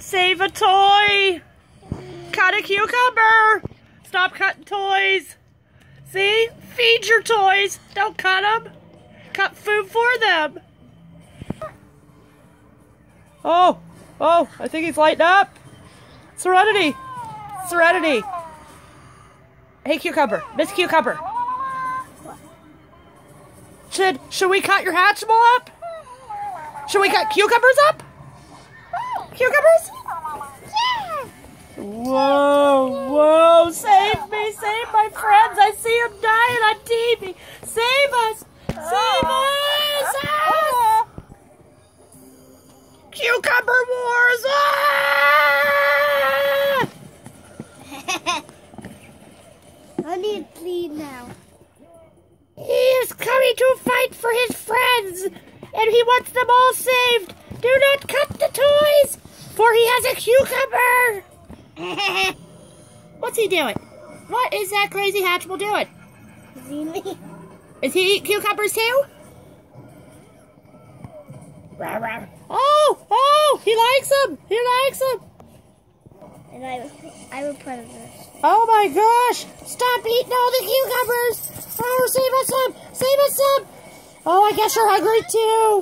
Save a toy! Cut a cucumber! Stop cutting toys! See? Feed your toys! Don't cut them! Cut food for them! Oh! Oh! I think he's lighting up! Serenity! Serenity! Hey, Cucumber! Miss Cucumber! Should we cut your Hatchimal up? Should we cut cucumbers up? Cucumbers? Yeah. Whoa, whoa, save me, save my friends. I see them dying on TV. Save us, save us. Ah. Cucumber Wars. Ah. I need to bleed now. He is coming to fight for his friends, and he wants them all saved. Do not cut the toys, for he has a cucumber. What's he doing? What is that crazy Hatchimal doing? Is he eating cucumbers too? Rah, rah. Oh, oh, he likes them. He likes them. And I was predator. Oh my gosh! Stop eating all the cucumbers! Oh, save us some! Save us some! Oh, I guess you're hungry too!